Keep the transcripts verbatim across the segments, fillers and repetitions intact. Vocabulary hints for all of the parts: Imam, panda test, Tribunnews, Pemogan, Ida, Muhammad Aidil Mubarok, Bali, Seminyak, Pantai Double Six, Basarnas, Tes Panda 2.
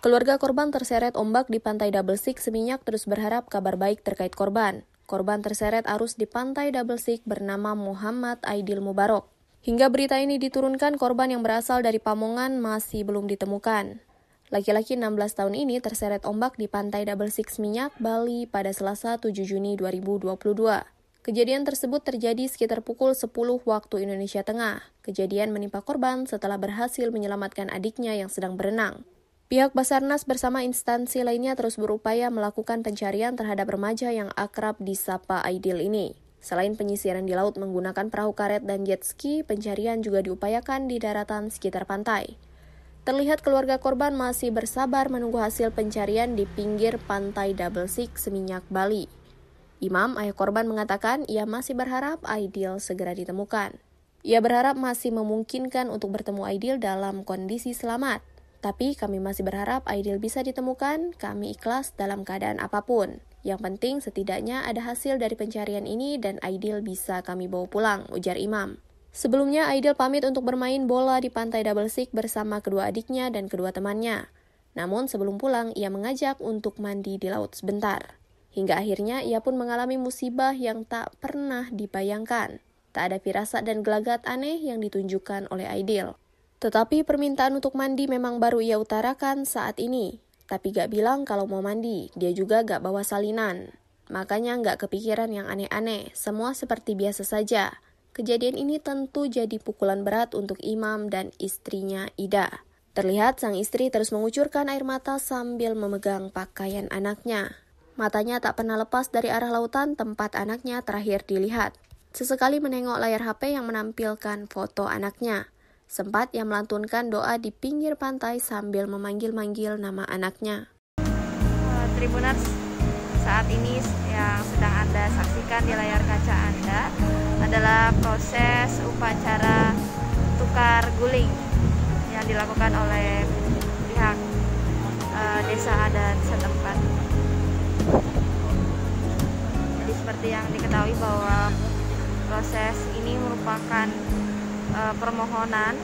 Keluarga korban terseret ombak di Pantai Double Six Seminyak terus berharap kabar baik terkait korban. Korban terseret arus di Pantai Double Six bernama Muhammad Aidil Mubarok. Hingga berita ini diturunkan, korban yang berasal dari Pemogan masih belum ditemukan. Laki-laki enam belas tahun ini terseret ombak di Pantai Double Six Seminyak, Bali pada Selasa tujuh Juni dua ribu dua puluh dua. Kejadian tersebut terjadi sekitar pukul sepuluh waktu Indonesia Tengah. Kejadian menimpa korban setelah berhasil menyelamatkan adiknya yang sedang berenang. Pihak Basarnas bersama instansi lainnya terus berupaya melakukan pencarian terhadap remaja yang akrab disapa Aidil ini. Selain penyisiran di laut menggunakan perahu karet dan jet ski, pencarian juga diupayakan di daratan sekitar pantai. Terlihat keluarga korban masih bersabar menunggu hasil pencarian di pinggir Pantai Double Six Seminyak, Bali. Imam, ayah korban, mengatakan ia masih berharap Aidil segera ditemukan. Ia berharap masih memungkinkan untuk bertemu Aidil dalam kondisi selamat. Tapi kami masih berharap Aidil bisa ditemukan, kami ikhlas dalam keadaan apapun. Yang penting setidaknya ada hasil dari pencarian ini dan Aidil bisa kami bawa pulang, ujar Imam. Sebelumnya Aidil pamit untuk bermain bola di Pantai Double Six bersama kedua adiknya dan kedua temannya. Namun sebelum pulang ia mengajak untuk mandi di laut sebentar. Hingga akhirnya ia pun mengalami musibah yang tak pernah dibayangkan. Tak ada firasat dan gelagat aneh yang ditunjukkan oleh Aidil. Tetapi permintaan untuk mandi memang baru ia utarakan saat ini. Tapi gak bilang kalau mau mandi, dia juga gak bawa salinan. Makanya gak kepikiran yang aneh-aneh, semua seperti biasa saja. Kejadian ini tentu jadi pukulan berat untuk Imam dan istrinya Ida. Terlihat sang istri terus mengucurkan air mata sambil memegang pakaian anaknya. Matanya tak pernah lepas dari arah lautan tempat anaknya terakhir dilihat. Sesekali menengok layar H P yang menampilkan foto anaknya. Sempat ia melantunkan doa di pinggir pantai sambil memanggil-manggil nama anaknya. Tribunnews, saat ini yang sedang Anda saksikan di layar kaca Anda adalah proses upacara tukar guling yang dilakukan oleh pihak e, desa adat setempat. Jadi seperti yang diketahui bahwa proses ini merupakan Uh, permohonan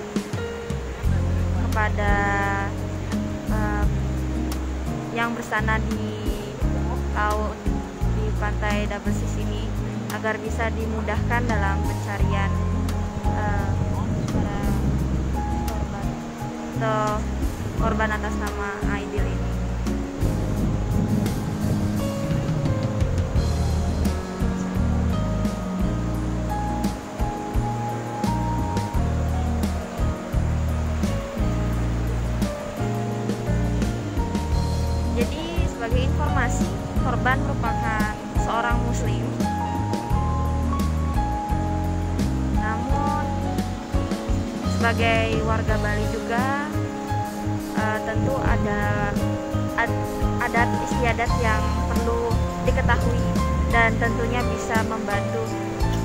kepada uh, yang bersana di laut di Pantai Double Six ini agar bisa dimudahkan dalam pencarian uh, uh, korban atau korban atas nama Aidil ini. Sebagai informasi, korban merupakan seorang muslim. Namun, sebagai warga Bali juga uh, tentu ada ad, adat istiadat yang perlu diketahui dan tentunya bisa membantu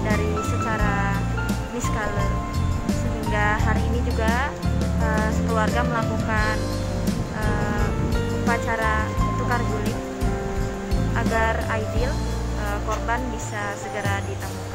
dari secara niskala. Sehingga hari ini juga uh, sekeluarga melakukan uh, upacara tukar guling agar Aidil korban bisa segera ditemukan.